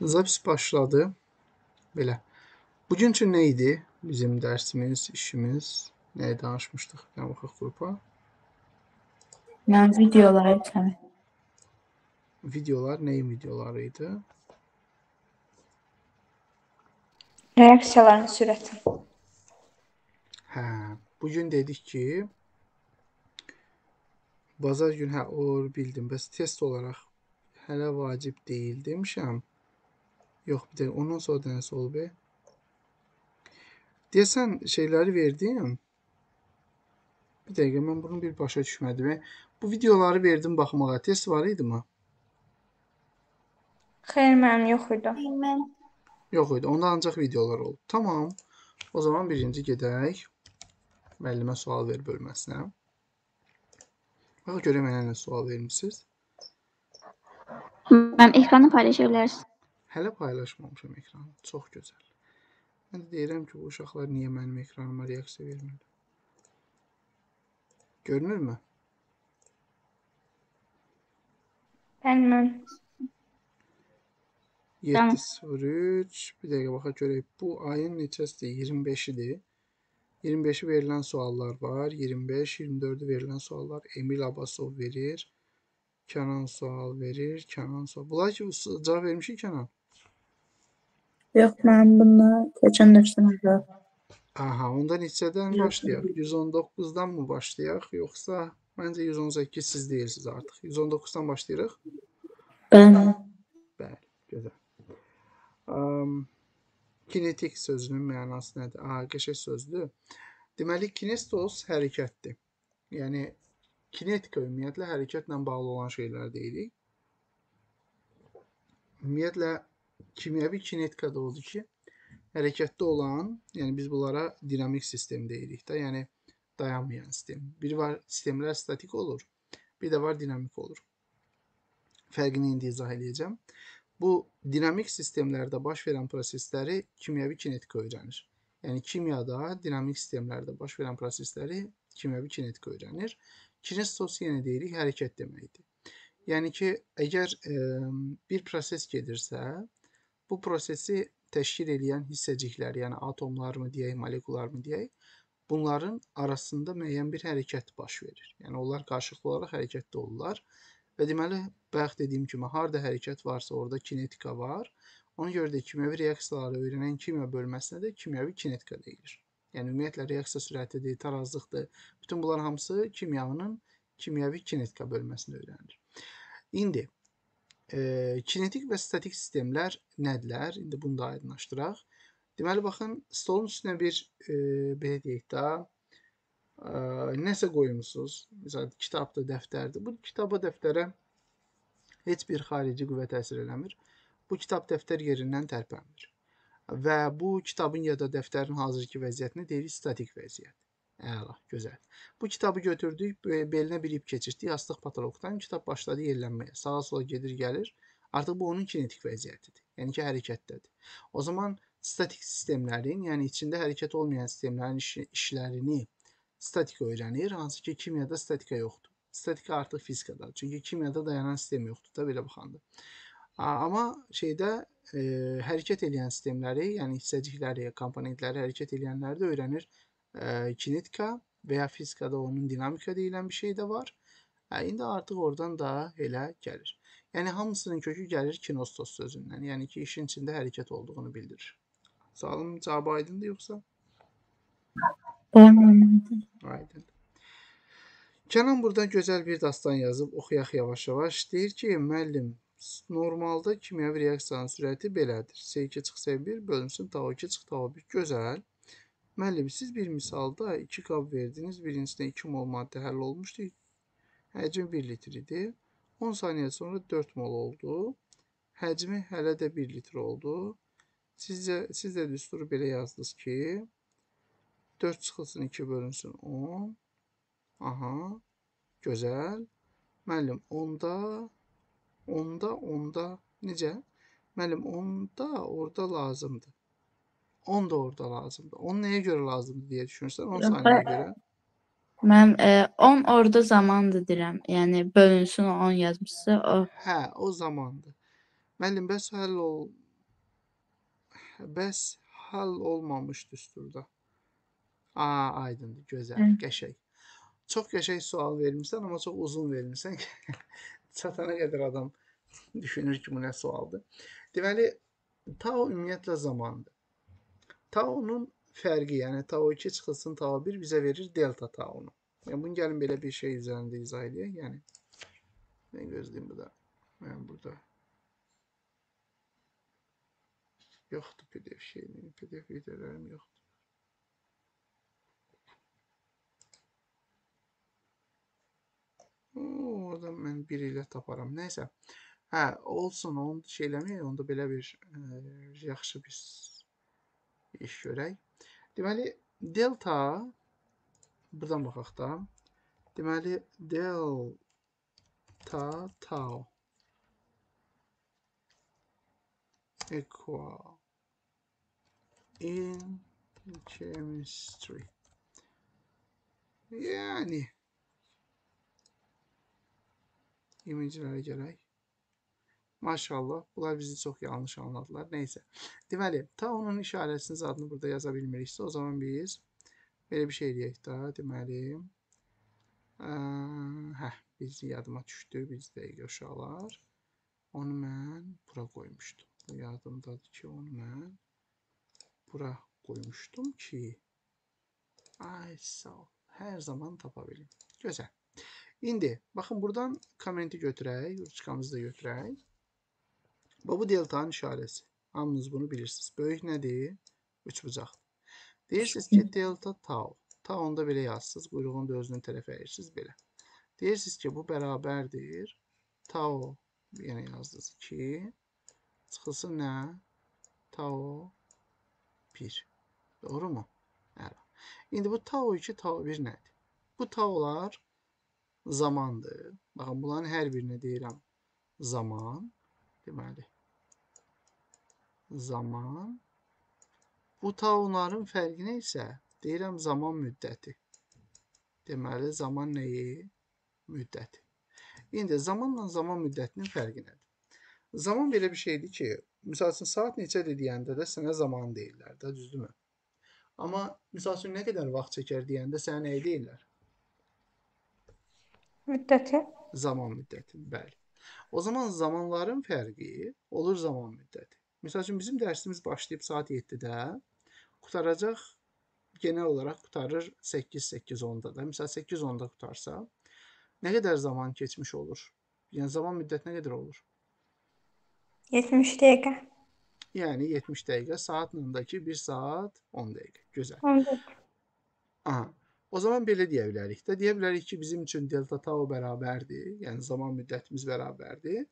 Zapis başladı. Belə. Bugünkü nə idi? Bizim dərsimiz, işimiz. Nəyə danışmışdıq? Yəni, baxıq qrupa. Yəni, videolar idi. Videolar nəyin videoları idi? Reaksiyaların sürəti. Hə, bugün dedik ki, bazar günü, hə, o bildim. Bəs test olaraq hələ vacib deyil demişəm. Yox, bir deyil. Ondan sonra dənəsi ol be. Deyəsən, şeyləri verdim. Bir dəqiqə, mən bunu bir başa düşmədim. Bu videoları verdim baxmağa. Test var idi mi? Xeyr, mənim yox idi. Yox idi. Onda ancaq videolar oldu. Tamam. O zaman birinci gedək. Müəllimə sual ver bölməsinə. Bax, görə mənə nə sual vermişsiniz? Mən ekranı paylaşa bilərsiniz. Hələ paylaşmamışam ekranı. Çox gözəl. Mən də deyirəm ki, bu uşaqlar niyə mənim ekranıma reaksiya vermirlər? Görünürmü? Bəlmən. 703. Bir dəqiqə baxa görək. Bu ayın neçəsidir? 25-idir. 25'i verilen suallar var. 25-24'ü verilen suallar. Emil Abbasov verir. Kenan sual verir. Kenan sual. Bunlar ki, cevap vermiş ki Kenan. Yok, ben bunlar geçen dersimizde. Aha, onda neçədən başlayaq? 119'dan mı başlayaq? Yoxsa, bence 118 siz değilsiniz artık. 119'dan başlayırıq. Bəli. Bəli, güzel. Kinetik sözünün mənası nədir? Qəşəng sözdür. Deməli, kinestos hərəkətdir. Yəni, kinetika ümumiyyətlə hərəkətlə bağlı olan şeylər deyirik. Ümumiyyətlə, kimyəvi kinetika da odur ki, hərəkətdə olan, yəni biz bunlara dinamik sistem deyirik də, yəni dayanmayan sistem. Bir var, sistemlər statik olur, bir də var, dinamik olur. Fərqini indi izah edəcəm. Bu, dinamik sistemlərdə baş verən prosesləri kimyəvi kinetika öyrənir. Yəni, kimyada dinamik sistemlərdə baş verən prosesləri kimyəvi kinetika öyrənir. Kinestos yenə deyirik, hərəkət deməkdir. Yəni ki, əgər bir proses gedirsə, bu prosesi təşkil edən hissəciklər, yəni atomlar mı deyək, molekular mı deyək, bunların arasında müəyyən bir hərəkət baş verir. Yəni, onlar qarşılıqlı olaraq hərəkətdə olurlar. Və deməli, bayaq dediyim kimi, harada hərəkət varsa, orada kinetika var. Ona görə də kimyəvi reaksiyaları öyrənən kimya bölməsinə də kimyəvi kinetika deyilir. Yəni, ümumiyyətlə, reaksiya sürətidir, tarazlıqdır. Bütün bunların hamısı kimyanın kimyəvi kinetika bölməsində öyrənilir. İndi, kinetik və statik sistemlər nədirlər? İndi bunu da aydınlaşdıraq. Deməli, baxın, stolun üstünə bir, belə deyək də, nəsə qoymusunuz, misal kitabda dəftərdir. Bu kitaba dəftərə heç bir xarici qüvvə təsir eləmir. Bu kitab dəftər yerindən tərpənmir. Və bu kitabın ya da dəftərin hazırki vəziyyətini deyirik statik vəziyyət. Əla, gözəl. Bu kitabı götürdük, belinə bir ip keçirdik, yastıq patologdan kitab başladı yerlənməyə. Sağa sola gedir, gəlir. Artıq bu onun kinetik vəziyyətidir. Yəni ki, hərəkətdədir. O zaman statik sistemlərin, yəni içində hərəkət olmayan sistemlərin işlərini statika öyrənir, hansı ki, kimyada statika yoxdur. Statika artıq fizikadadır. Çünki kimyada dayanan sistem yoxdur da, belə baxandı. Amma şeydə hərəkət eləyən sistemləri, yəni hissəcikləri, komponentləri hərəkət eləyənləri də öyrənir kinetika və ya fizikada onun dinamika deyilən bir şey də var. İndi artıq oradan da elə gəlir. Yəni, hamısının kökü gəlir kinestos sözündən. Yəni ki, işin içində hərəkət olduğunu bildirir. Sualın cavabı aydındır yoxsa? Aydın. Kenan burada gözəl bir dastan yazıb, oxuyaq yavaş-yavaş. Deyir ki, müəllim, normalda kimyəvi reaksiyanın sürəti belədir. S2 çıx S1 bölünsün, T2 çıx T1. Gözəl. Müəllim, siz bir misalda 2 qab verdiniz. Birincisində 2 mol maddə həll olmuşdu. Həcmi 1 litr idi. 10 saniyə sonra 4 mol oldu. Həcmi hələ də 1 litr oldu. Siz də düsturu belə yazdınız ki, 4 çıxılsın, 2 bölünsün 10. Aha, gözəl. Müəllim, onda, necə? Müəllim, onda orada lazımdır. 10 nəyə görə lazımdır deyə düşünürsən, 10 saniyə görə. Mən 10 orada zamandır deyirəm, yəni bölünsün 10 yazmışsa o. Hə, o zamandır. Müəllim, bəs həll bəs hal olmamış düsturda? Aa, aydındır, gözəl, qəşəng. Çox qəşəng sual vermişsən, amma çox uzun vermişsən ki, çatana qədər adam düşünür ki, bu nə sualdır. Deməli, Tao ümumiyyətlə zamandır. Tao'nun fərqi, yəni Tao 2 çıxılsın, Tao 1 bizə verir delta Tao'nu. Yəni, bunu gəlin belə bir şey üzərində izah edək. Yəni, mən gözləyim bu da. Yəni, burada. Yoxdur pdf şeyini, pdf videolarım yoxdur. Orada mən biri ilə taparam. Nəysə, hə, olsun, onu şeyləməyək, onda belə bir yaxşı bir iş görək. Deməli, delta, buradan baxaq da, deməli, delta tau equal in chemistry. Yəni, imicilərə gələk. Maşallah, bunlar bizi çox yanlış anladılar. Neysə, deməli, Tao'nun işarəsiniz adını burada yaza bilmiriksə, o zaman biz belə bir şey eləyək də, deməli, həh, biz yadıma düşdü, biz deyilik uşaqlar. Onu mən bura qoymuşdum. Yadımdadır ki, onu mən bura qoymuşdum ki, ay, sağ ol, hər zaman tapa bilim. Gözəl. İndi, baxın, buradan kommenti götürək, ruçkamızı da götürək. Bu deltanın işarəsi. Hamınız bunu bilirsiniz. Böyük nədir? Üç bucaqdır. Deyirsiniz ki, delta tau. Tau'nu da belə yazsınız. Quyruğunu da özünün tərəf əyirsiniz belə. Deyirsiniz ki, bu bərabərdir. Tau, yəni yazdınız ki, çıxılsın nə? Tau 1. Doğru mu? Əla. İndi bu tau 2, tau 1 nədir? Bu tau'lar zamandır. Baxın, bunların hər birini deyirəm. Zaman. Deməli, zaman. Bu tao'ların fərqi nə isə, deyirəm, zaman müddəti. Deməli, zaman nəyi? Müddəti. İndi, zamanla zaman müddətinin fərqi nədir? Zaman belə bir şeydir ki, misal üçün, saat neçədir deyəndə də sənə zaman deyirlər, də düzdür mü? Amma, misal üçün, nə qədər vaxt çəkər deyəndə sənə nəyi deyirlər? Müddəti. Zaman müddəti, bəli. O zaman zamanların fərqi olur zaman müddəti. Misal üçün, bizim dərsimiz başlayıb saat 7-də, qutaracaq, genel olaraq qutarır 8-8-10-da da. Misal 8-10-da qutarsa, nə qədər zaman keçmiş olur? Yəni, zaman müddət nə qədər olur? 70 dəqiqə. Yəni, 70 dəqiqə, saat nömdəki 1 saat 10 dəqiqə. Gözəl. 10 dəqiqə. Aha. O zaman belə deyə bilərik də, deyə bilərik ki, bizim üçün delta tau bərabərdir, yəni zaman müddətimiz bərabərdir.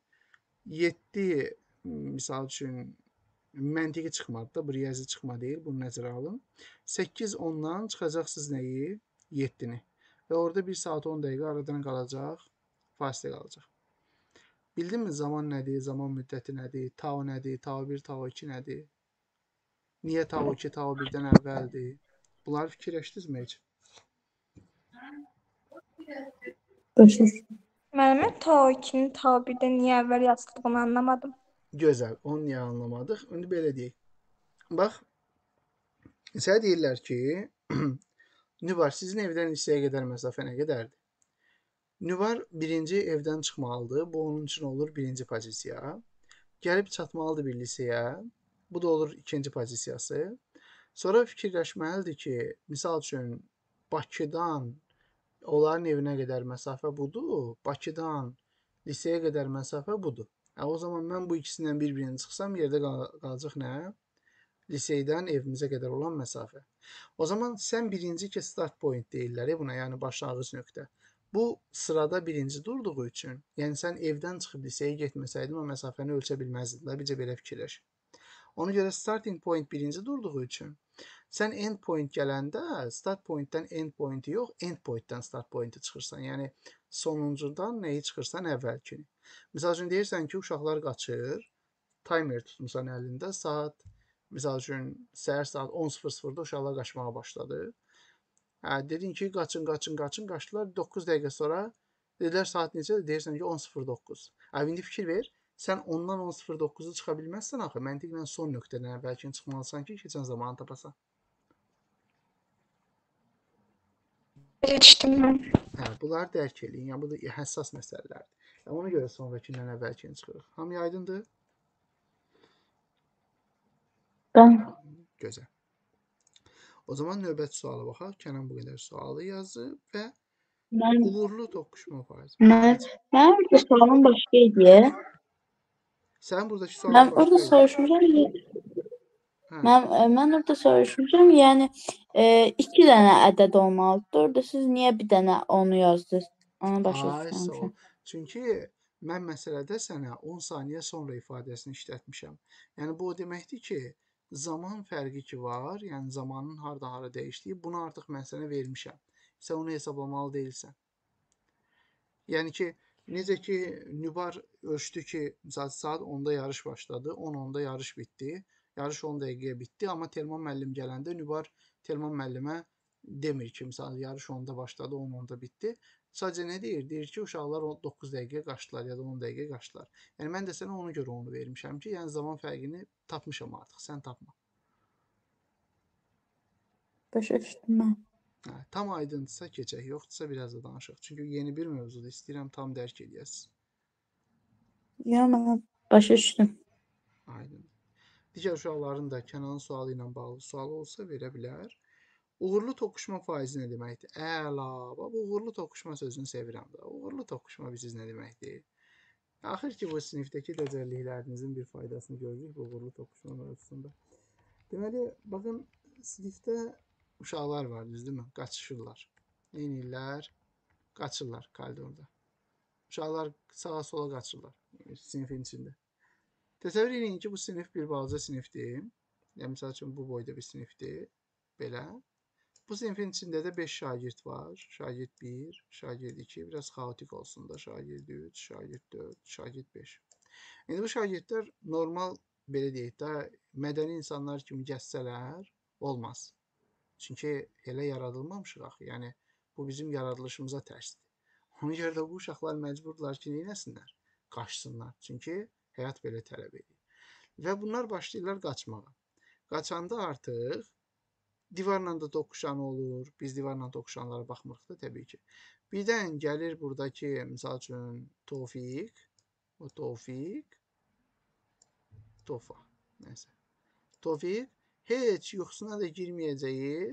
7, misal üçün, məntiqi çıxmadı da, bu riyazi çıxma deyil, bunu nəzərə alın. 8, 10-dan çıxacaqsınız nəyi? 7-ni. Və orada 1 saat 10 dəqiqə aradan qalacaq, fasilə qalacaq. Bildinmi zaman nədir, zaman müddəti nədir, tau 1, tau 2 nədir? Niyə tau 2, tau 1-dən əvvəldir? Bunları fikirləşdinizmi heç? Mənim tau 2-nin tau 1-də niyə əvvəl yazıldığını anlamadım. Gözəl, onu niyə anlamadıq? İndi belə deyək. Bax, sənə deyirlər ki, nübar sizin evdən hissəyə qədər məsafə nə qədərdir? Nübar birinci evdən çıxmalıdır, bu onun üçün olur birinci pozisiya. Gəlib çatmalıdır bir lisəyə, bu da olur ikinci pozisiyası. Sonra fikirləşməlidir ki, misal üçün Bakıdan onların evinə qədər məsafə budur, Bakıdan lisəyə qədər məsafə budur. O zaman mən bu ikisindən bir-birini çıxsam, yerdə qalacaq nə? Liseydən evimizə qədər olan məsafə. O zaman sən birinci ki, start point deyirlər buna, yəni başlanğıc nöqtə. Bu sırada birinci durduğu üçün, yəni sən evdən çıxıb lisəyə getməsəydin, o məsafəni ölçə bilməzdin, da bircə belə fikirləş. Ona görə starting point birinci durduğu üçün, sən end point gələndə start pointdən end pointi yox, end pointdən start pointi çıxırsan. Yəni, sonuncudan nəyi çıxırsan əvvəlki. Misal üçün, deyirsən ki, uşaqlar qaçır, timer tutmuşsan əlində, saat, misal üçün, səhər saat 10:00-da uşaqlar qaçmağa başladı. Dedin ki, qaçın, qaçın, qaçın, qaçdılar, 9 dəqiqə sonra, dedilər saat necədir, deyirsən ki, 10:09. İndi fikir ver, Sən ondan o 0.9'u çıxa bilməzsən axı, məntiqlə son nöqtədən əvvəlkini çıxmalısan ki, keçən zamanı tapasan. Geçtim mən. Hə, bunları dərk eləyin. Yəni, bu da həssas məsələlərdir. Yəni, ona görə sonrakindən əvvəlkini çıxırıq. Hamı aydındır? Bəli. Gözəl. O zaman növbəti suala baxaq. Kənan bu qədər sualı yazıb və uğurlu toqquşma faizi. Mən bu sualın başqa idi. Sən buradakı sualın başqa idi. Mən orada soruşmuşam. Yəni, 2 dənə ədəd olmalıdır. Orada siz niyə bir dənə onu yazdınız? Ona başa düşməmişəm. Çünki mən məsələdə sənə 10 saniyə sonra ifadəsini işlətmişəm. Yəni, bu o deməkdir ki, zaman fərqi ki var, yəni zamanın harada-hara dəyişdiyi, bunu artıq mən sənə vermişəm. Sən onu hesablamalı deyilsən. Yəni ki, necə ki, Nübar ölçdü ki, saat 10'da yarış başladı, 10-10'da yarış bitdi, yarış 10 dəqiqəyə bitdi, amma Telman müəllim gələndə Nübar Telman müəllimə demir ki, misal, yarış 10'da başladı, 10-10'da bitdi. Sadəcə nə deyir? Deyir ki, uşaqlar 9 dəqiqəyə qaçdılar ya da 10 dəqiqəyə qaçdılar. Yəni, mən də sənə ona görə onu vermişəm ki, yəni zaman fərqini tapmışam artıq, sən tapma. Başa düşdüm mən. Tam aydındırsa keçək, yoxdursa biraz da danışıq. Çünki yeni bir mövzudur, istəyirəm tam dərk edəyəsiz. Ya, mən başa düşdüm. Aydın. Digər uşaqların da Kənanın sualı ilə bağlı sualı olsa verə bilər. Uğurlu toqquşma faizi nə deməkdir? Əla, bu uğurlu toqquşma sözünü sevirəm də. Uğurlu toqquşma bilirsiniz nə deməkdir? Axır ki, bu sinifdəki dəcəlliklərinizin bir faydasını gördük bu uğurlu toqquşma mövzusunda. Deməli, baxın, sinifdə uşaqlar var, düz deyilmi? Qaçışırlar. Neynirlər? Qaçırlar koridorda. Uşaqlar sağa-sola qaçırlar sinifin içində. Təsəvvür edin ki, bu sinif bir balaca sinifdir. Yəni, misal üçün, bu boyda bir sinifdir. Belə. Bu sinifin içində də 5 şagird var. Şagird 1, şagird 2, biraz xaotik olsun da. Şagird 3, şagird 4, şagird 5. İndi bu şagirdlər normal, belə deyək də, mədəni insanlar kimi gəzsələr olmaz. Çünki elə yaradılmamışıq axı, yəni bu bizim yaradılışımıza tərsdir. Ona görə də bu uşaqlar məcburdurlar ki, neynəsinlər? Qaçsınlar, çünki həyat belə tələb edir. Və bunlar başlayırlar qaçmağa. Qaçanda artıq divarla da toqquşan olur, biz divarla toqquşanlara baxmırıq da təbii ki. Birdən gəlir buradakı, misal üçün, Tofiq, o Tofiq, Tofa, nəsə, Tofiq, heç yuxusuna da girməyəcəyi,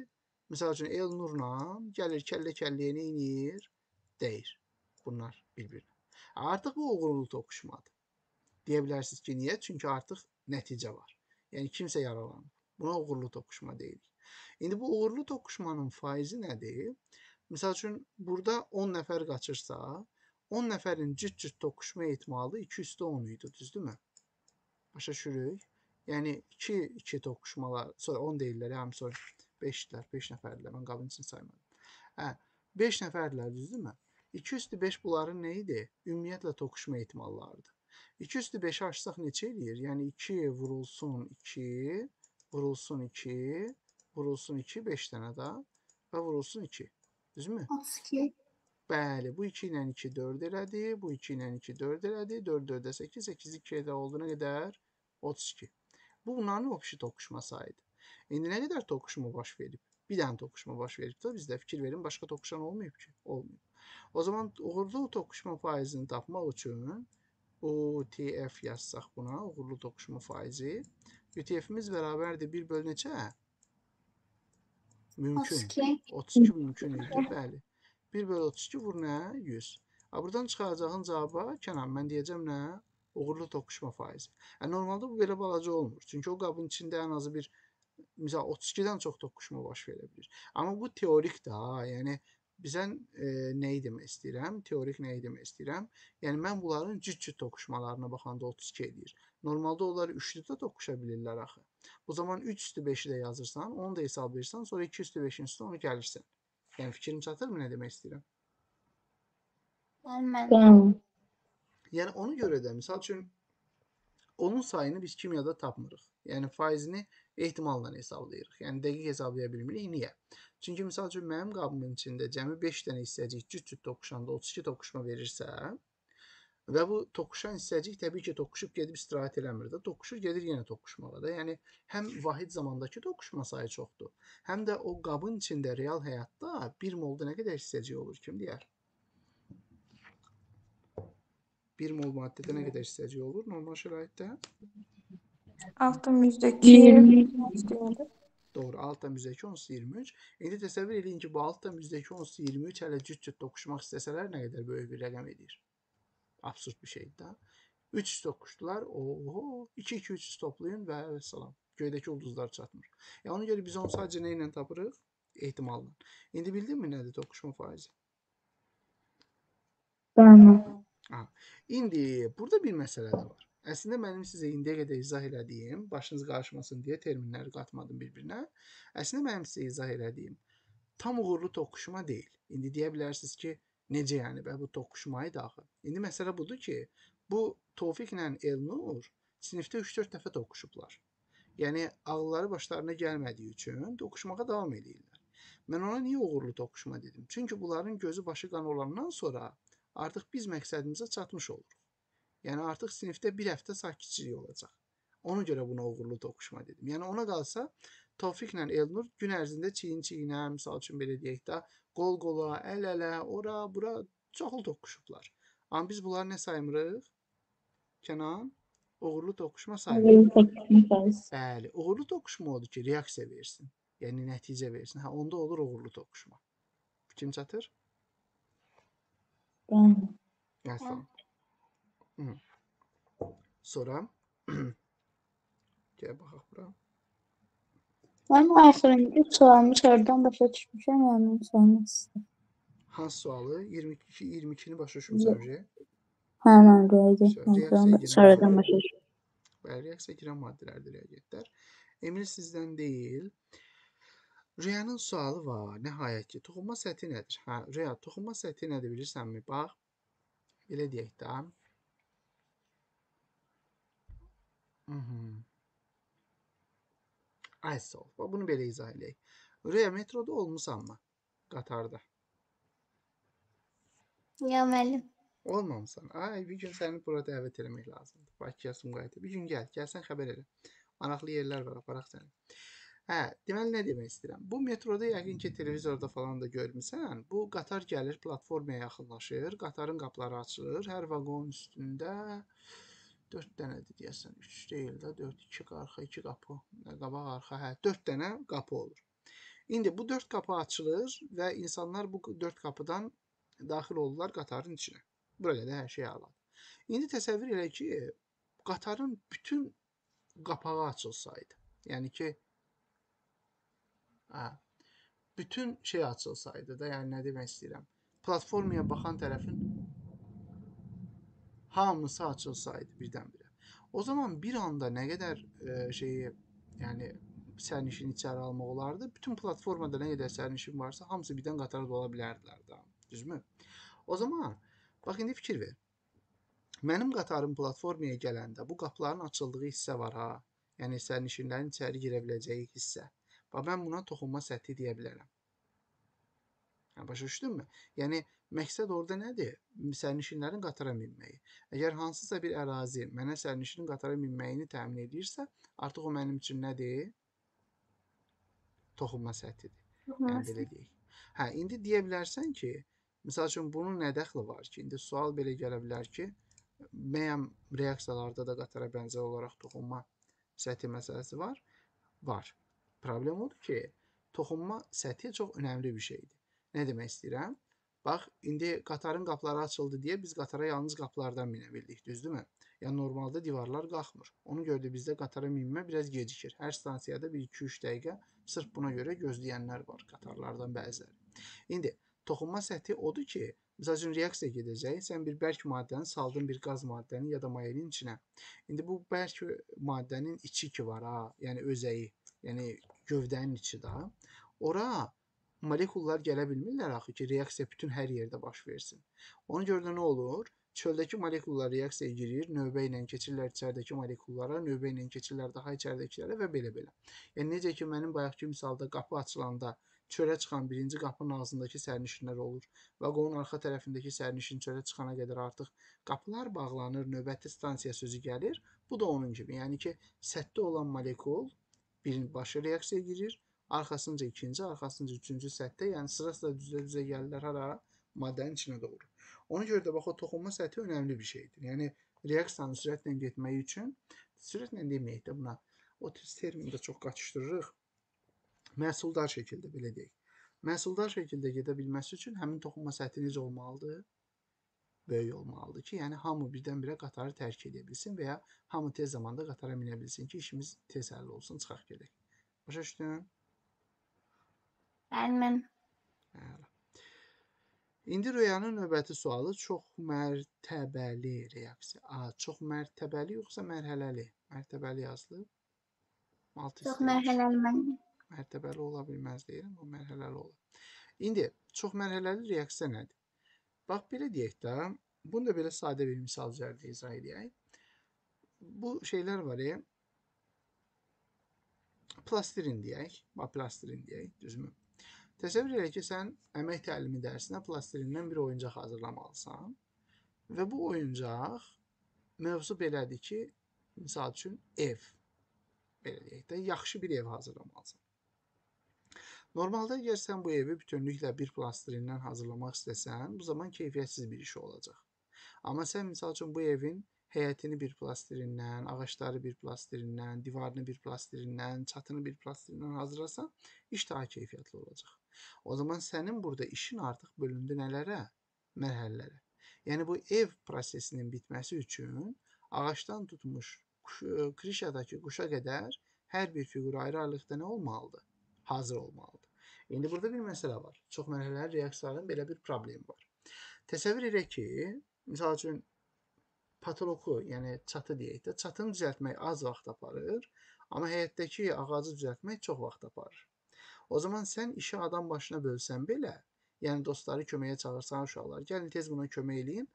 misal üçün, Elnurla gəlir kəllə-kəlləyə neyinir? Deyir bunlar bir-birinə. Artıq bu uğurlu toqquşmadır. Deyə bilərsiniz ki, niyə? Çünki artıq nəticə var. Yəni, kimsə yaralanır. Buna uğurlu toqquşma deyilir. İndi bu uğurlu toqquşmanın faizi nədir? Misal üçün, burada 10 nəfər qaçırsa, 10 nəfərin cüt-cüt toqquşma ehtimalı 2/10 idi, düzdürmü? Başa düşürük. Yəni, 2 toqquşmalar, sonra 10 deyirlər, həm sonra 5-dilər, 5 nəfərdirlər, mən qabın için saymadım. Hə, 5 nəfərdirlər, düzdür mü? 2/5 bunların nə idi? Ümumiyyətlə toqquşma ehtimallarıdır. 2/5-i açsaq neçə eləyir? Yəni, 2 vurulsun 2, vurulsun 2, vurulsun 2, 5 dənə də və vurulsun 2, düzdür mü? 32. Bəli, bu 2 ilə 2, 4 elədi, bu 2 ilə 2, 4 elədi, 4-4-də 8, 8-2 də olduğuna qədər 32. Bu, bunların obşi toqquşma sayıdır. İndi nə qədər toqquşma baş verib? Bir dənə toqquşma baş verib də biz də fikir verin, başqa toqquşan olmayıb ki, olmayıb. O zaman uğurlu toqquşma faizini tapmaq üçün UTF yazsaq buna, uğurlu toqquşma faizi. UTF-imiz bərabərdir 1/neçə? Mümkün. 32 mümkün idi, bəli. 1/32 vur nə? 100. Buradan çıxaracağın cavaba, Kənan, mən deyəcəm nə? Uğurlu toqquşma faizi. Normalda bu belə balaca olmur. Çünki o qabın içində ən azı bir, misal, 32-dən çox toqquşma baş verə bilir. Amma bu teorik də, yəni, bizə nəyi demək istəyirəm? Teorik nəyi demək istəyirəm? Yəni, mən bunların cüt-cüt toqquşmalarına baxanda 32 edir. Normalda onlar 3-də toqquşa bilirlər axı. O zaman 3/5-i də yazırsan, onu da hesab edirsən, sonra 2/5-in üstündə onu gəlirsən. Yəni, fikrim çatır mı nə demək istəyirəm? Mən. Yəni, ona görə də, misal üçün, onun sayını biz kimyada tapmırıq. Yəni, faizini ehtimalla hesablayırıq. Yəni, dəqiq hesablaya bilmirik. Niyə? Çünki, misal üçün, mənim qabımın içində cəmi 5 dənə hissəcik cüt-cüt toqquşanda 32 toqquşma verirsə, Və bu toqquşan hissəcik təbii ki, toqquşub gedib istirahət eləmir də, toqquşur gedir yenə toqquşmağa da. Yəni həm vahid zamandakı toqquşma sayı çoxdur, həm də o qabın içində real həyatda bir molda nə qədər hissəcik olur, kim deyər? Bir mol maddədə nə qədər hissəcik olur normal şəraitdə? 6,2. Doğru, 6,2, 10,23. İndi təsəvvür edin ki, bu 6,2, 10,23 hələ cüt-cüt toqquşmaq istəsələr nə qədər böyük bir rəqəm edir. Absurd bir şeydir da. 300 toqquşdular, oho, 2-2-300 toplayın və salam. Göydəki ulduzlar çatmır. Ya ona görə biz onu sadəcə nə ilə tapırıq? Ehtimalla. İndi bildinmi nədir toqquşma faizi? Bəli. İndi burada bir məsələ də var. Əslində mənim sizə indiyə qədər izah elədiyim, başınız qarışmasın deyə terminləri qatmadım bir-birinə. Əslində mənim sizə izah elədiyim tam uğurlu toqquşma deyil. İndi deyə bilərsiniz ki, necə yəni bu toqquşmayı daxil. İndi məsələ budur ki, bu Tofiqlə Elnur sinifdə 3-4 dəfə toqquşublar. Yəni ağılları başlarına gəlmədiyi üçün toqquşmağa davam edirlər. Mən ona niyə uğurlu toqquşma dedim? Çünki bunların gözü başı qan olandan sonra artıq biz məqsədimizə çatmış oluruq. Yəni artıq sinifdə bir həftə sakitçilik olacaq. Ona görə buna uğurlu toqquşma dedim. Yəni ona qalsa Tofiqlə Elnur gün ərzində çiyin-çiyinə, misal üçün belə deyək də, qol-qola, əl-ələ, ora-bura çoxul toqquşublar. Amma biz bunları nə saymırıq? Kənan, uğurlu toqquşma saymırıq. Bəli, uğurlu toqquşma odur ki, reaksiya versin. Yəni nəticə versin. Hə, onda olur uğurlu toqquşma. Kim çatır? Bəli. Məsələn. Sonra gəl baxaq bura. Mənim axırıncı sualımı şərdən başa düşmüşəm, mənim sualımı istəyəm. Hansı sualı? 22-ni başa düşmüşəm ki? Hə, mən reagiyyət. Şərdən başa düşmüşəm. Bəli, reaksiya girən maddələrdir reagiyyətlər. Emil sizdən deyil. Rüyanın sualı var, nəhayət ki, toxunma səthi nədir? Hə, Rüya, toxunma səthi nədir bilirsənmi? Bax, belə deyək də. Aysol, bunu belə izah eləyək. Rüya, metroda olmusanmı? Qatarda. Ya, müəllim. Olmamısan. Ay, bir gün səni bura dəvət eləmək lazımdır. Bakıya, Sumqayıta. Bir gün gəl, gəlsən xəbər elə. Maraqlı yerlər var, aparaq səni. Hə, deməli, nə demək istəyirəm? Bu metroda yəqin ki, televizorda falan da görmüsən, bu qatar gəlir, platformaya yaxınlaşır, qatarın qapıları açılır, hər vaqonun üstündə 4 dənədir deyəsən, 3 deyil də, 4, 2 qarxa, 2 qapı, qabaq arxa, hə, 4 dənə qapı olur. İndi bu 4 qapı açılır və insanlar bu 4 qapıdan daxil olurlar qatarın içinə. Buraya da hər şey alır. İndi təsəvvür elə ki, qatarın bütün qapağı açılsaydı, yəni ki, bütün şey açılsaydı da, yəni nə demək istəyirəm, platformaya baxan tərəfin hamısı açılsaydı birdən-birə. O zaman bir anda nə qədər şeyi, yəni sərnişin içəri almaq olardı, bütün platformada nə qədər sərnişin varsa, hamısı birdən qatarda ola bilərdilər da, düzmü? O zaman, bax, indi fikir ver. Mənim qatarım platformaya gələndə bu qapıların açıldığı hissə var ha, yəni sərnişinlərin içəri girə biləcəyi hissə. Və mən buna toxunma səthi deyə bilərəm. Başa düşdün mü? Yəni, məqsəd orada nədir? Sərnişinlərin qatara minməyi. Əgər hansısa bir ərazi mənə sərnişinin qatara minməyini təmin edirsə, artıq o mənim üçün nədir? Toxunma səthidir. Yəni, belə deyək. Hə, indi deyə bilərsən ki, misal üçün, bunun nə dəxli var ki? İndi sual belə gələ bilər ki, məyəm reaksiyalarda da qatara bənzər olaraq toxunma səthi məsələsi var. Var. Problem odur ki, toxunma səthi çox önəmli bir şeydir. Nə demək istəyirəm? Bax, indi qatarın qapıları açıldı deyə biz qatara yalnız qapılardan minə bildik, düzdür mü? Yəni, normalda divarlar qalxmır. Onu gördü, bizdə qatara minmə biraz gecikir. Hər stansiyada 1-2-3 dəqiqə sırf buna görə gözləyənlər var, qatarlardan bəziləri. İndi, toxunma səthi odur ki, misal üçün, reaksiya gedəcək, sən bir bərk maddəni saldın bir qaz maddəni ya da mayenin içinə. İndi, bu bərk maddənin içi ki var, yəni özəyi, yəni gövdənin içi da, ora molekullar gələ bilmirlər axı ki, reaksiya bütün hər yerdə baş versin. Ona görə də nə olur? Çöldəki molekullar reaksiyaya girir, növbə ilə keçirlər içərdəki molekullara, növbə ilə keçirlər daha içərdəkilərə və belə-belə. Yəni necə ki, mənim bayaqki misalda qapı açılanda çölə çıxan birinci qapının ağzındakı sərnişinlər olur. Vaqonun arxa tərəfindəki sərnişin çölə çıxana qədər artıq qapılar bağlanır, növbəti stansiya sözü gəlir. Bu da onun kimi. Yəni ki, sətdə olan molekul birbaşa reaksiyaya girir, arkasınca ikinci, arkasınca üçüncü sətdə, yəni sırasıyla düzə-düzə gəlirlər hara maddənin içinə doğru. Ona görə də bax o toxunma səthi önəmli bir şeydir. Yəni reaksiyanın sürətlə getməyi üçün, sürətlə deməyək də buna, o termini də çox qaçışdırırıq. Məhsuldar şəkildə belə deyək. Məhsuldar şəkildə gedə bilməsi üçün həmin toxunma səthi necə olmalıdır? Böyük olmalıdır ki, yəni hamı birdən-birə qatarı tərk edə bilsin və ya hamı tez zamanda qatara minə bilsin ki, işimiz tez həll olsun, çıxaq gedək. Başa düşdün? Bəli. İndi Röyanın növbəti sualı çoxmərtəbəli reaksiya. Çoxmərtəbəli yoxsa mərhələli? Mərtəbəli yazılıb. Çoxmərtəbəli. Mərtəbəli ola bilməz deyirəm, o mərhələli ola. İndi çoxmərhələli reaksiya nədir? Bax, belə deyək də, bunu da belə sadə bir misal üzərində izah edək. Bu şeylər var ya, plastirin deyək, plastirin deyək, düzmü? Təsəvvür elə ki, sən əmək təlimi dərsinə plastirindən bir oyuncaq hazırlamalısan və bu oyuncaq mövzu belədir ki, misal üçün ev, belə deyək də, yaxşı bir ev hazırlamalısan. Normalda əgər sən bu evi bütünlüklə bir plastirindən hazırlamaq istəsən, bu zaman keyfiyyətsiz bir iş olacaq. Amma sən misal üçün bu evin həyətini bir plastirindən, ağaçları bir plastirindən, divarını bir plastirindən, çatını bir plastirindən hazırlasan, iş daha keyfiyyətli olacaq. O zaman sənin burada işin artıq bölündü nələrə? Mərhələlərə. Yəni bu ev prosesinin bitməsi üçün ağaçdan tutmuş krişadakı quşa qədər hər bir fiqur ayrı-ayrılıqda nə olmalıdır? Hazır olmalıdır. İndi burada bir məsələ var. Çoxmərhələli reaksiyaların belə bir problemi var. Təsəvvür edək ki, misal üçün patoloku, yəni çatı deyək də, çatını düzəltmək az vaxt aparır, amma həyətdəki ağacı düzəltmək çox vaxt aparır. O zaman sən işi adam başına bölsən belə, yəni dostları köməyə çağırsan uşaqlar, gəlin tez buna kömək eləyin,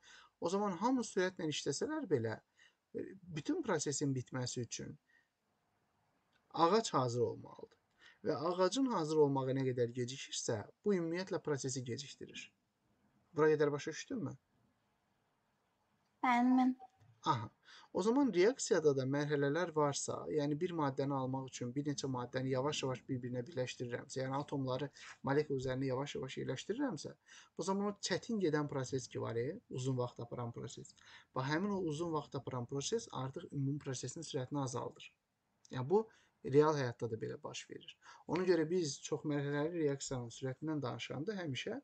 o zaman hamı sürətlə işləsələr belə, bütün prosesin bitməsi üçün ağac hazır olmalıdır. Və ağacın hazır olmağı nə qədər gecikirsə, bu ümumiyyətlə prosesi gecikdirir. Bura qədər başa düşdün mü? Bəli. Aha. O zaman reaksiyada da mərhələlər varsa, yəni bir maddəni almaq üçün bir neçə maddəni yavaş-yavaş bir-birinə birləşdirirəmsə, yəni atomları molekul üzərində yavaş-yavaş yerləşdirirəmsə, bu zaman o çətin gedən proses ki var, uzun vaxt aparan proses. Bax, həmin o uzun vaxt aparan proses artıq ümumi prosesin sürətini azaldır. Yəni bu real həyatda da belə baş verir. Ona görə biz çoxmərhələli reaksiyanın sürətindən danışanda həmişə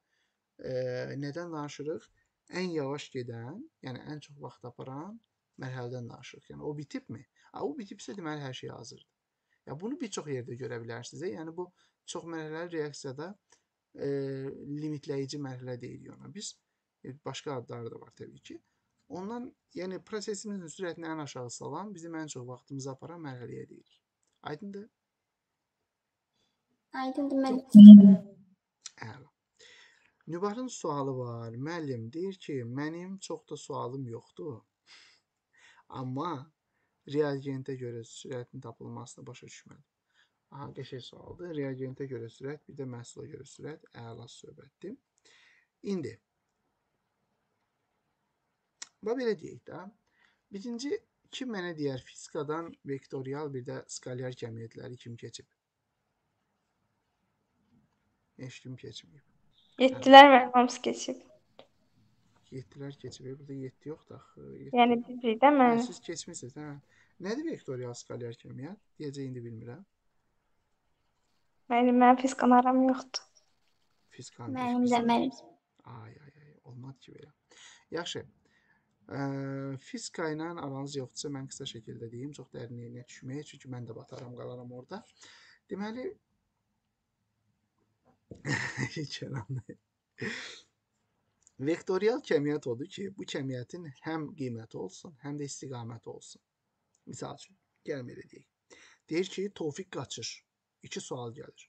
nədən danışırıq? Ən yavaş gedən, yəni ən çox vaxt aparan mərhələdən danışırıq. Yəni o bitibmi? O bitibsə deməli hər şey hazırdır. Bunu bir çox yerdə görə bilərsiniz. Yəni bu çoxmərhələli reaksiyada limitləyici mərhələ deyilir ona. Biz başqa adları da var təbii ki. Ondan yəni prosesimizin sürətini ən aşağı salan, bizim ən çox vaxtımızı aparan mərhələyə deyirik. Aydındır? Aydındır, müəllim. Əla. Nübarın sualı var. Müəllim deyir ki, mənim çox da sualım yoxdur. Amma reagentə görə sürətin tapılmasına başa düşmədim. Aha, qəşəng sualdır. Reagentə görə sürət, bir də məhsula görə sürət. Əla söhbətdir. İndi. Bu belə deyək də. Birinci... Kim mənə deyər fizikadan vektorial bir də skalyar cəmiyyətləri kim keçib? Heç kim keçməyib. Yetdilər və hamısı keçib. Yetdilər keçib. Burada yetdi yoxdur. Yəni bir də mən... Siz keçmişsiniz. Nədir vektorial skalyar cəmiyyət? Deyəcək indi bilmirəm. Mən fizikanı aram yoxdur. Fizikanı keçmişsiniz. Mənim də mənim. Ay, olmadı ki belə. Yaxşı. Fizika ilə aranız yoxdursa mən qısa şəkildə deyim, çox dərinliyinə düşməyə, çünki mən də bataram, qalaram orada. Deməli vektorial cəmiyyət odur ki, bu cəmiyyətin həm qiyməti olsun, həm də istiqaməti olsun. Misal üçün, gəlmə elə deyək, deyir ki, Tofiq qaçır, iki sual gəlir.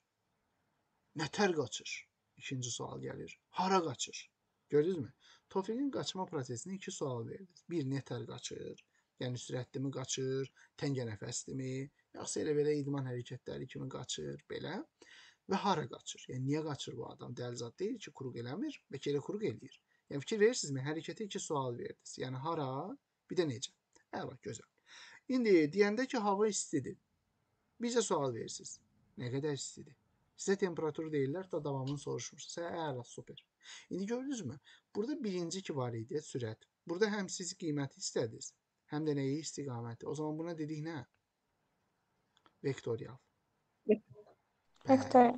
Nətər qaçır, ikinci sual gəlir. Hara qaçır, gördünüz mü? Tofiqin qaçma prosesini iki sual verilir. Bir, nətər qaçır? Yəni sürətdimi qaçır, təngə nəfəsdimi, yoxsa elə belə idman hərəkətləri kimi qaçır, belə. Və hara qaçır? Yəni niyə qaçır bu adam? Dəlzad deyil ki, quruq eləmir, bəlkə elə quruq eləyir. Yəni fikir verirsinizmi? Hərəkətə iki sual verdiniz. Yəni hara, bir də necə? Əla, gözəl. İndi deyəndə ki, hava istidir. Bizə sual verirsiniz. Nə qədər istidir? Sizə temperaturu deyirlər, da davamını soruşmursunuz. Əla, super. İndi gördünüzmü? Burada birinci ki varidiyyət sürət. Burada həm siz qiyməti istədiniz, həm də nəyi istiqaməti. O zaman buna dedik nə? Vektorial. Vektorial.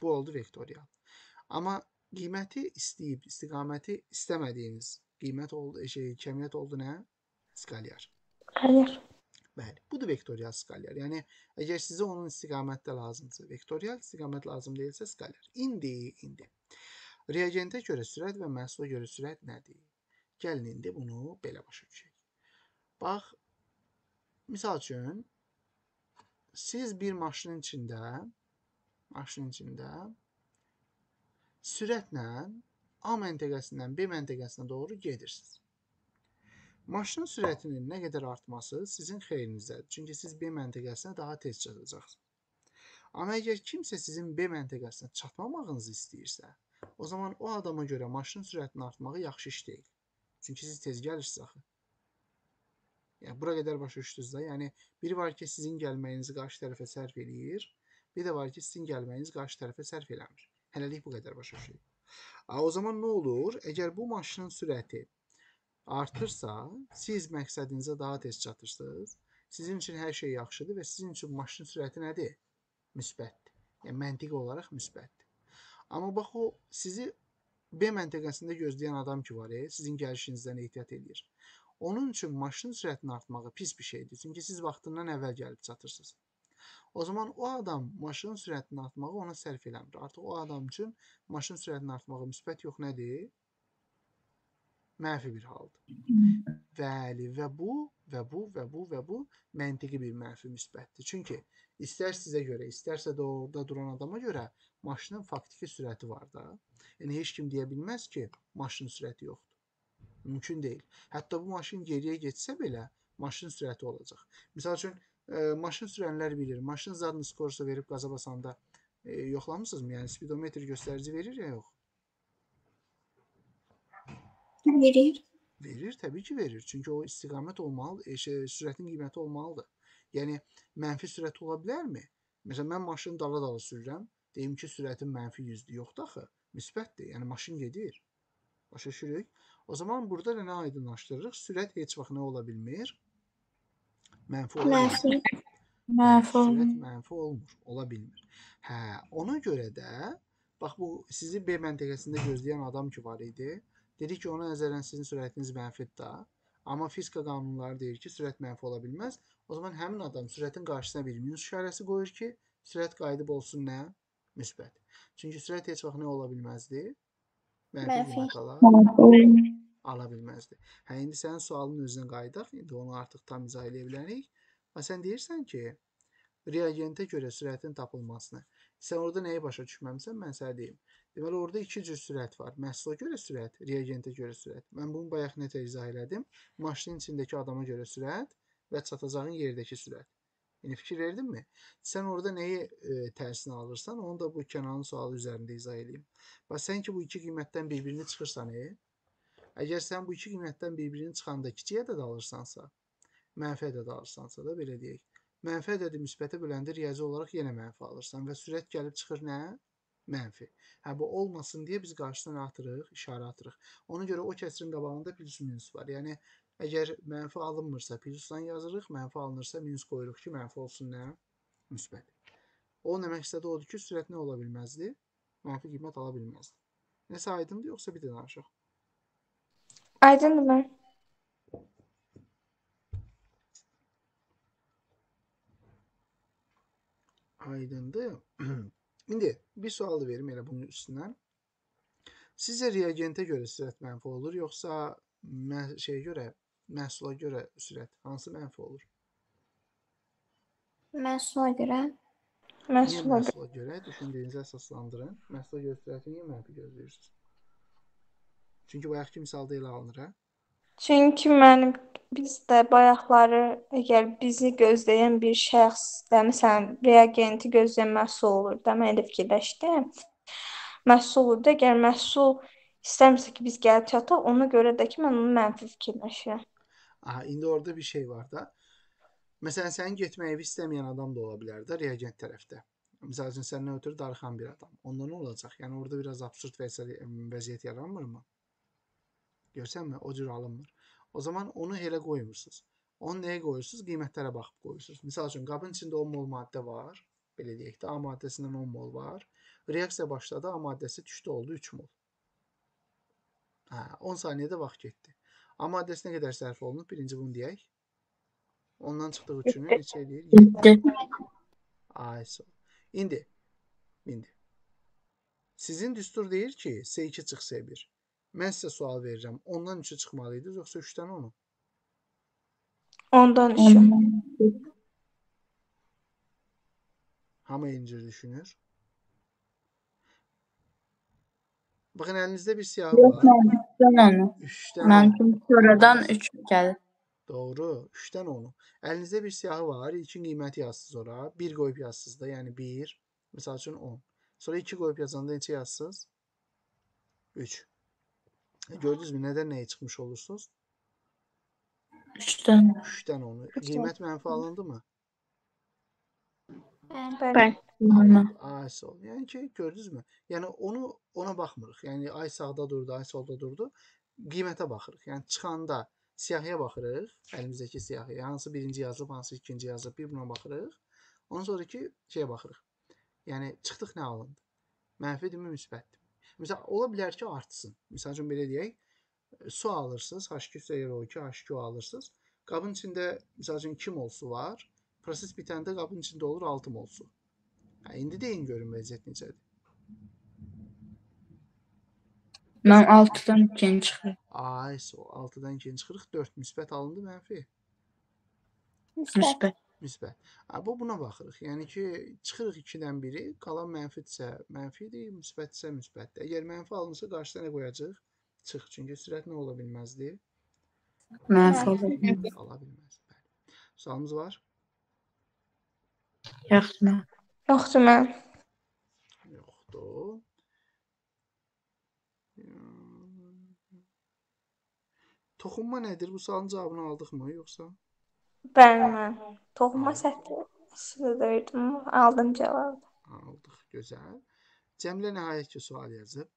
Bu oldu vektorial. Amma qiyməti istəyib, istiqaməti istəmədiyiniz qiymət oldu, kəmiyyət oldu nə? Skalyar. Skalyar. Bəli, bu da vektorial skalyar. Yəni, əgər sizə onun istiqamətdə lazımdırsa vektorial, istiqamət lazım deyilsə skalyar. İndi. Reagentə görə sürət və məhsula görə sürət nədir? Gəlin, indi bunu belə başa düşək. Bax, misal üçün, siz bir maşının içində sürətlə A məntəqəsindən B məntəqəsinə doğru gedirsiniz. Maşının sürətinin nə qədər artması sizin xeyrinizədir. Çünki siz B məntəqəsinə daha tez çatacaqsınız. Amma əgər kimsə sizin B məntəqəsinə çatmamağınızı istəyirsə, o zaman o adama görə maşının sürətinin artmağı yaxşı iş deyil. Çünki siz tez gəlirsiniz axı. Yəni, bura qədər başa düşdünüz də. Yəni, biri var ki, sizin gəlməyinizi qarşı tərəfə sərf eləyir, bir də var ki, sizin gəlməyinizi qarşı tərəfə sərf eləmir. Hələlik bu qədər başa düşdük. O zaman nə olur? Əgər bu maşının sürəti artırsa, siz məqsədinizə daha tez çatırsınız. Sizin üçün hər şey yaxşıdır və sizin üçün maşının sürəti nədir? Müsbətdir. Yəni, məntiq olaraq müsbətdir. Amma bax, o sizi B məntəqəsində gözləyən adam ki var, sizin gəlişinizdən ehtiyat edir. Onun üçün maşının sürətinin artmağı pis bir şeydir. Çünki siz vaxtından əvvəl gəlib çatırsınız. O zaman o adam maşının sürətinin artmağı ona sərf eləmir. Artıq o adam üçün maşının sürətinin artmağı müsbət yox nədir? Mənfi bir haldır. Bəli, və bu məntiqi bir mənfi müsbətdir. Çünki istər sizə görə, istərsə də orada duran adama görə maşının faktiki sürəti var da. Yəni, heç kim deyə bilməz ki, maşının sürəti yoxdur. Mümkün deyil. Hətta bu maşın geriyə geçsə belə, maşının sürəti olacaq. Misal üçün, maşın sürənlər bilir, maşın zadını skorusu verib qaza basanda yoxlamısınızmı? Yəni, spidometr göstərici verir ya, yox? Verir. Verir, təbii ki verir. Çünki o istiqamət olmalı, sürətin qiyməti olmalıdır. Yəni, mənfi sürət ola bilərmi? Məsələn, mən maşını dala-dala sürürəm. Deyim ki, sürətin mənfi 100-dür. Yoxdur axı, müsbətdir. Yəni, maşın gedir. Başa düşürük. O zaman burada da nə aydınlaşdırırıq? Sürət heç vaxt nə ola bilmir? Mənfi ola bilmir. Sürət mənfi olmur. Ola bilmir. Hə, ona görə də, bax, bu sizi B məntəqəsində gözləyən adam ki var idi, dedik ki, ona nəzərən sizin sürətiniz mənfidir da. Amma fizika qanunları deyir ki, sürət mənfi ola bilməz. O zaman həmin adam sürətin qarşısına bir minus işarəsi qoyur ki, sürət qayıdıb olsun nə? Müsbət. Çünki sürət heç vaxt nə ola bilməzdir? Mənfi qiymət ala bilməzdir. Hə, indi sənin sualının özünə qayıdaq. İndi onu artıq tam izah eləyə bilərik. Və sən deyirsən ki, reagentə görə sürətin tapılmasını. Sən orada nəyi başa düşməmsən, mən sənə deyim. Deməli, orada iki cür sürət var. Məhsula görə sürət, reagentə görə sürət. Mən bunu bayaq nətə izah elədim. Maşının içindəki adama görə sürət və çatacağın yerdəki sürət. Yəni, fikir verdinmi? Sən orada nəyi tərsinə alırsan, onu da bu Kənanın sualı üzərində izah edeyim. Bax, sən ki, bu iki qiymətdən bir-birini çıxırsan, əgər sən bu iki qiymətdən bir-birini çıxanda kiçiyə də dalırsansa, mənfə də dalırsansa da, belə deyək, mənfə ədədi müsbətə böləndə riyazi olaraq yenə mənfə alırsan və sürət gəlib çıxır nə? Mənfi. Hə, bu olmasın deyə biz qarşısına atırıq, işarə atırıq. Ona görə o kəsirin qabağında plus-minus var. Yəni, əgər mənfi alınmırsa plusdan yazırıq, mənfi alınırsa minus qoyuruq ki, mənfi olsun nə? Müsbət. O nə məqsədi odur ki, sürət nə ola bilməzdi? Mənfi qiymət ala bilməzdi. Nəsə aydındır, yoxsa bir də danışıq? Aydındır mı? Aydındır. İndi bir sual da verim elə bunun üstündən. Sizcə reagentə görə sürət mənfi olur, yoxsa məhsula görə sürət? Hansı mənfi olur? Məhsula görə. Niyə məhsula görə? Düşündüyünüzə əsaslandırın. Məhsula görə sürəti niyə mənfi gözləyirsiniz? Çünki bayaqki misalda elə alınır, hə? Çünki mənim bizdə bayaqları əgər bizi gözləyən bir şəxs, də, məsələn, reagenti gözləyən məhsul olur da, mən elə fikirləşdim. Məhsul olur da, əgər məhsul istəmirsə ki, biz gəlib çataq, ona görə də ki, mən onu mənfi fikirləşirəm. Aha, indi orada bir şey var da. Məsələn, sənin getməyi istəməyən adam da ola bilər də, reagent tərəfdə. Misal üçün, səndən ötürü darıxan bir adam. Onda nə olacaq? Yəni, orada biraz absurd vəziyyət yaranmır mı? Görsənmə, o cür alınmır. O zaman onu elə qoymursunuz. Onu nəyə qoyursunuz? Qiymətlərə baxıb qoyursunuz. Misal üçün, qabın içində 10 mol maddə var. Belə deyək də, A maddəsindən 10 mol var. Reaksiya başladı, A maddəsi düşdü oldu 3 mol. Hə, 10 saniyədə vaxt getdi. A maddəsi nə qədər sərf olunur? Birinci bunu deyək. Ondan çıxdığı üçün neçə edir? 7. Ay, sol. İndi. Sizin düstur deyir ki, S2 çıx S1. Mən sizə sual verirəm. Ondan 3'ü çıxmalıydınız, yoxsa 3'dən 10'u? Ondan 3'ü. Hamı incir düşünür. Bakın elinizde bir siyah var. 3'dən 10'u. Sonradan 3 gəlir. Doğru. 3'dən 10'u. Elinizde bir siyahı var. İlkin qiyməti yazsız ora. 1 qoyub yazsız da. Yəni 1. Misal üçün 10. Sonra 2 qoyub yazanda neçə yazsız? 3. Gördünüz mü? Nədən nəyə çıxmış olursunuz? 3'dən 10'u. Qiymət mənfi alındı mı? Bəli. Ay sol. Yəni ki, gördünüz mü? Yəni ona baxmırıq. Yəni ay sağda durdu, ay solda durdu. Qiymətə baxırıq. Yəni çıxanda siyahıya baxırıq, əlimizdəki siyahıya. Hansı birinci yazılıb, hansı ikinci yazılıb, bir buna baxırıq. Ondan sonraki şeyə baxırıq. Yəni, çıxdıq nə alındı? Mənfidir mi, müsbətdir mi? Məsələn, ola bilər ki, artsın. Misal üçün, belə deyək, su alırsınız, H2SO2, H2O alırsınız. Qabın içində, misal üçün, 2 mol su var. Proses bitəndə qabın içində olur 6 mol su. İndi deyin görün, vəziyyət necədir? Mən 6'dan 2'ye çıxırıq. Ay, sol. 6'dan 2'ye çıxırıq. 4 müsbət alındı, mənfi. Müsbət. Bu, buna baxırıq. Yəni ki, çıxırıq 2'dən biri, qalan mənfidirsə mənfidir, müsbətdirsə müsbətdir. Əgər mənfi alınırsa, qarşıda nə qoyacaq? Çıx. Çünki sürət nə ola bilməzdir? Mənfi ola bilməz. Sualımız var? Yoxdur. Yoxdur. Toxunma nədir? Bu sualın cavabını aldıq mı, yoxsa? Bəli. Toxunma səhvdir. Sizə döyürdüm. Aldım cavabı. Aldıq. Gözəl. Cəmilə nəhayət ki, sual yazıb.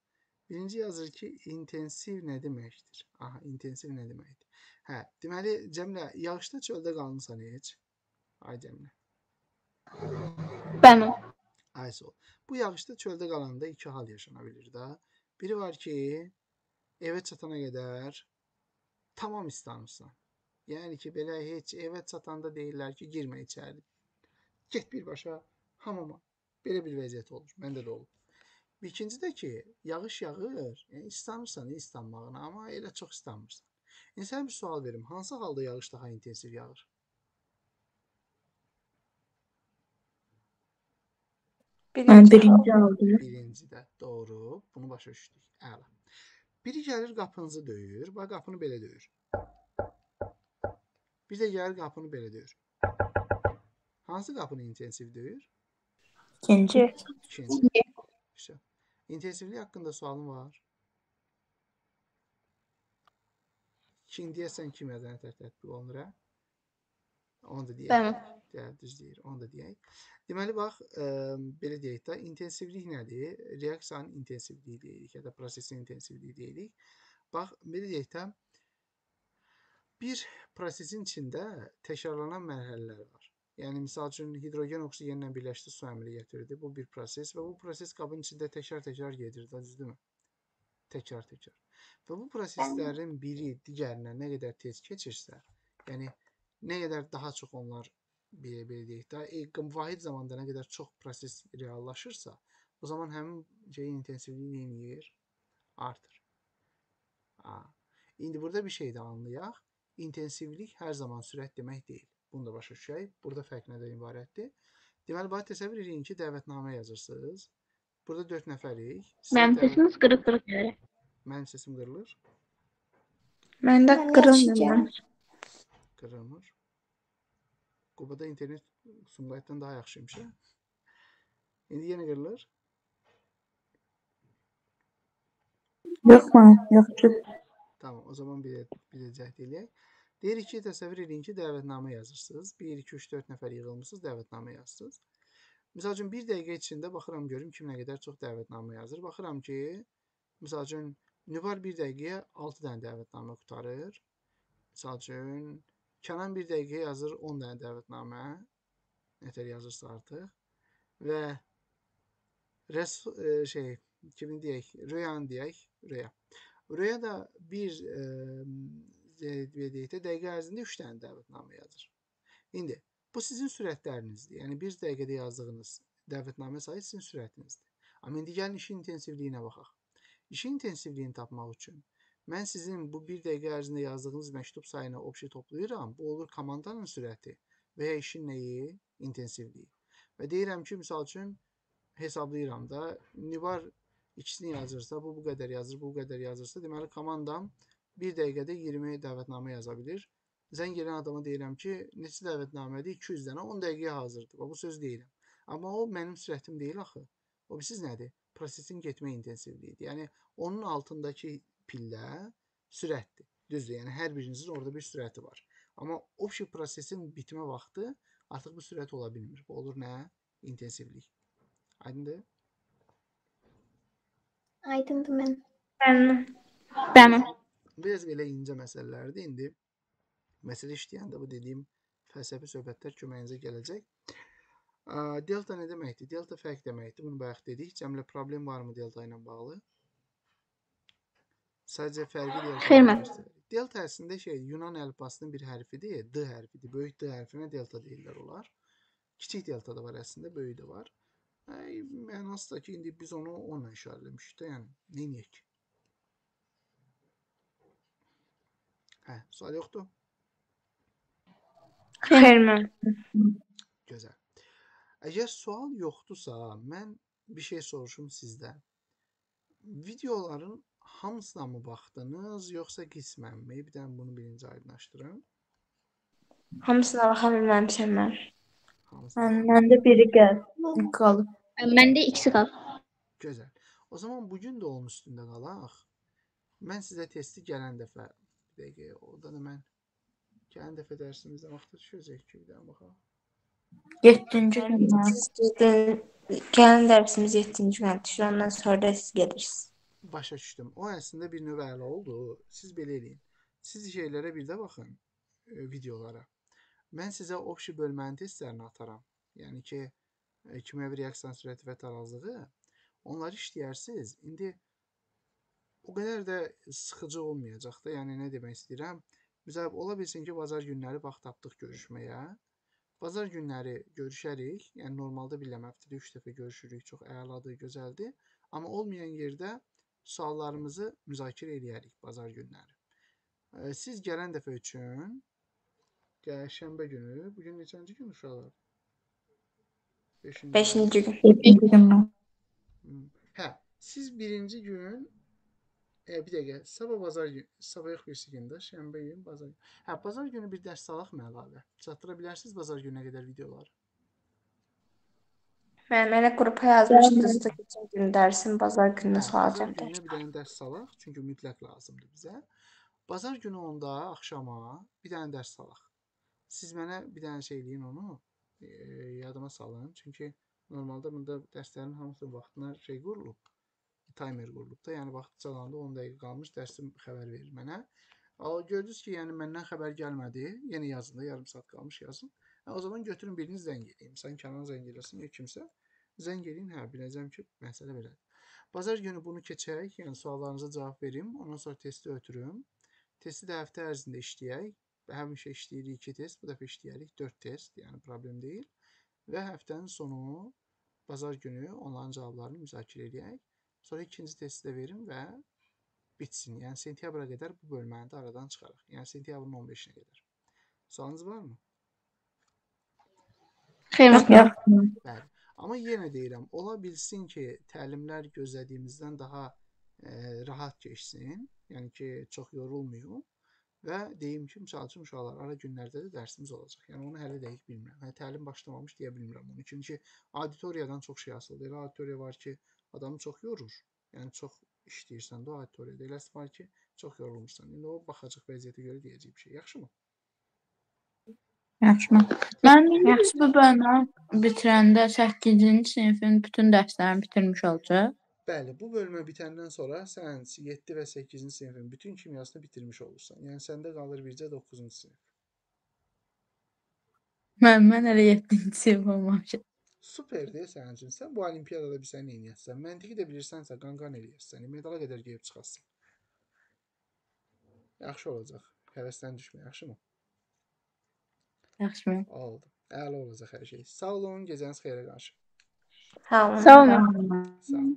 Birinci yazır ki, intensiv nə deməkdir? Aha, intensiv nə deməkdir? Hə, deməli, Cəmilə, yağışda çöldə qalınsan heç? Ay, Cəmilə. Bəli. Ay, sol. Bu yağışda çöldə qalanda 2 hal yaşana bilir də. Biri var ki, evə çatana qədər tamam istanırsan. Yəni ki, belə heç evə çatanda deyirlər ki, girmə içəri. Get birbaşa hamama. Belə bir vəziyyət olur. Məndə də olub. İkinci də ki, yağış yağır. Yəni, istanırsan, istanmağına, amma elə çox istanmırsan. İndi sənə bir sual verim. Hansı halda yağış daha intensiv yağır? Birinci də. Doğru. Bunu başa düşdük. Əla. Biri gəlir qapınızı döyür. Bax, qapını belə döyür. Bir də gəlir qapını belə döyür. Hansı qapını intensiv döyür? İkinci. İntensivlik haqqında sualım var. İndiyəsən kimyədən tətbiq olunur, hə? Onu da deyək. Düz deyir, onu da deyək. Deməli, bax, belə deyək də, intensivlik nədir? Reaksiyanın intensivliyi deyirik, ya da prosesin intensivliyi deyirik. Bax, belə deyək də, bir prosesin içində təkrarlanan mərhələlər var. Yəni, misal üçün, hidrogen oksigenlə birləşdi, su əməliyyat verir. Bu bir proses və bu proses qabın içində təkrar-təkrar gedir, düzdürmü? Təkrar-təkrar. Və bu proseslərin biri digərinə nə qədər tez keçirsə, yəni, nə qədər daha çox onlar belə deyək də, vahid zamanda nə qədər çox proses reallaşırsa, o zaman həmin şeyin intensivliyi nə edir? Artır. İndi burada bir şey də anlayaq. İntensivlik hər zaman sürət demək deyil. Bunu da başa düşək. Burada fərq nədən ibarətdir? Deməli, bax, təsəvvür edin ki, dəvətnamə yazırsınız. Burada 4 nəfərik. Mənfisiniz qırıq-qırıq gəlir. Mənim sesim qırılır? Məndə qırılmır. Qırılmır. Qubada internet Sumqayıtdan daha yaxşıymış. İndi yenə qırılır? Yox. Tamam, o zaman bir də cəhd eləyək. Deyirik ki, təsəvvür edin ki, dəvətnamə yazırsınız. 1, 2, 3, 4 nəfər yığılmışsınız, dəvətnamə yazırsınız. Misal üçün, bir dəqiqə içində baxıram, görüm kim nə qədər çox dəvətnamə yazır. Baxıram ki, misal üçün, Nübar bir dəqiqəyə 6 dənə dəvətnamə qutarır. Misal üçün, Kənan bir dəqiqəyə yazır 10 dənə dəvətnamə. Nətər yazırsa artıq. Və kimi deyək, Röyanı deyək, Röya da bir dəqiqə ərzində 3 dənə dəvətnamə yazır. İndi, bu sizin sürətlərinizdir. Yəni, bir dəqiqədə yazdığınız dəvətnamə sayı sizin sürətinizdir. Amma indi gəlin işin intensivliyinə baxaq. İşin intensivliyini tapmaq üçün mən sizin bu bir dəqiqə ərzində yazdığınız məktub sayını obşe toplayıram. Bu olur komandanın sürəti və ya işin nəyi? İntensivliyi. Və deyirəm ki, misal üçün hesablayıram da, Nibar ikisini yazırsa, bu qədər yazır, bu qədər yazırsa, deməli komandam bir dəqiqədə 20 dəvətnamə yaza bilir. Zəng eləyən adama deyirəm ki, neçə dəvətnamədir? 200 dənə 10 dəqiqəyə hazırdır. Bu söz deyirəm. Amma o mənim sürətim deyil axı. O bilsiz nədir? Prosesin getmə intensivliyidir. Yəni, onun altındakı pillə sürətdir. Düzdür, yəni hər birinizin orada bir sürəti var. Amma obşe prosesin bitmə vaxtı artıq bu sürət ola bilmir. Bu olur nə? İntensivlik. Aydındır? Aydındır mən. Bənim. Biraz belə incə məsələlərdir indi. Məsələ işləyəndə bu dediyim fəlsəfi söhbətlər köməyinizə gələcək. Delta nə deməkdir? Delta fərq deməkdir. Bunu bayaq dedik. Cəmlə problem varmı delta ilə bağlı? Sadəcə fərqi delta. Delta əslində Yunan əlifbasının bir hərfidir. D hərfidir. Böyük D hərfinə delta deyirlər olar. Kiçik delta da var əslində. Böyük də var. Mənasıda ki, indi biz onu onunla işarə eləmişik. Yəni, neyin yək? Sual yoxdur. Xeyrmən. Gözəl. Əgər sual yoxdursa, mən bir şey soruşum sizdən. Videoların hamısına mı baxdınız, yoxsa qismənmi? Bir dənə bunu birinci aydınlaşdırın. Hamısına baxa bilməmişəm mən. Məndə biri qalıb. Məndə ikisi qalıb. Gözəl. O zaman bugün də onun üstündə qalaq. Mən sizə testi gələn dəfə, bir dəqiqə, orada da mən gələn dəfə dərsimizdə vaxta düşürəcək ki, bir dənə baxaq. 7-ci gün. Gələn dərsimiz 7-ci gün düşür, ondan sonra da siz gedirsiniz. Başa düşdüm. O əslində bir növ əla oldu. Siz belə eləyin. Siz şeylərə bir də baxın, videolara. Mən sizə obşe bölmənin testlərini ataram. Yəni ki, kimyəvi reaksiyanın sürəti və tarazlığı. Onları işləyərsiniz. İndi o qədər də sıxıcı olmayacaq da. Yəni, nə demək istəyirəm? Müzahib, ola bilsin ki, bazar günləri vaxt tapdıq görüşməyə. Bazar günləri görüşərik. Yəni, normalda biləm, həftədə 3 dəfə görüşürük. Çox əladır, gözəldir. Amma olmayan yerdə suallarımızı müzakirə eləyərik bazar günləri. Siz gələn dəfə üçün şənbə günü, bugün neçənci gün uşaqlar? 5-ci gün. Hə, siz birinci gün bir dəqiqə, sabah yox birisi gündə, şənbə gün, bazar günü. Hə, bazar günü bir dərs salaq mı əlavə? Çatdıra bilərsiniz bazar gününə qədər videoları? Mənə qrupa yazmışdınız da keçən gün dərsin, bazar gününə salacaq dərs. Bazar gününə bir dənə dərs salaq, çünki mütləq lazımdır bizə. Bazar günü onda, axşama bir dənə dərs salaq. Siz mənə bir dənə şey eləyin onu, yadıma salın. Çünki normalda bunda dərslərin hamısının vaxtına şey qurulub. Timer qurulub da, yəni vaxt çalanda 10 dəqiqə qalmış dərsim xəbər verir mənə. Gördünüz ki, yəni məndən xəbər gəlmədi, yenə yazın da, yarım saat qalmış yazın. O zaman götürün biriniz zəng edeyim, sən Kənan zəng edəsin ya kimsə, zəng edin, hə, biləcəm ki, məsələ belədir. Bazar günü bunu keçək, yəni suallarınıza cavab verim, ondan sonra testi ötürüm. Testi də həftə ərzində işləyək, həmişə işləyirik 2 test, bu dəfə işləyərik 4 test, yəni problem deyil. Və həftənin sonu, bazar günü onların cavablarını müzakirə edək. Sonra ikinci testi də verim və bitsin. Yəni, sentyabra qədər bu bölməni də aradan çıxaraq. Yəni, sentyabrın 15-nə qədər. Sualınız varmı? Xeyr. Bəli. Amma yenə deyirəm, ola bilsin ki, təlimlər gözlədiyimizdən daha rahat geçsin. Yəni ki, çox yorulmuyor. Və deyim ki, misal üçün uşaqlar, ara günlərdə də dərsimiz olacaq. Yəni, onu hələ dəqiq bilmirəm. Yəni, təlim başlamamış deyə bilmirəm onu. Çünki auditoriyadan çox şey asıldı. Elə auditoriya var ki, adamı çox yorur. Yəni, çox işləyirsən də auditoriyada. Eləsi var ki, çox yorulmursan. İndi o, baxacaq vəziyyətə görə deyəcək bir şey. Yaxşı mı? Yaxşı mı? Mən yaxşı bu bölümü bitirəndə 8-ci sinifin bütün dərslərini bitirmiş olacaq. Bəli, bu bölümə bitəndən sonra sən 7 və 8-ci sinifin bütün kimyasını bitirmiş olursan. Yəni, səndə qalır bircə 9-cu sinif. Mən hələ 7-ci sinif olmamışam. Super deyə sənin üçün. Sən bu olimpiyadada bir səni eləyəsən. Məntiqi də bilirsənsə, qanqan eləyəsən. Medala qədər geyib çıxasın. Yaxşı olacaq. Həvəsdən düşmə, yaxşı mı? Yaxşı mı? Oldu. Əla olacaq hər şey. Sağ olun, gecəniz xeyrə qarşı. Sağ olun. Sağ olun.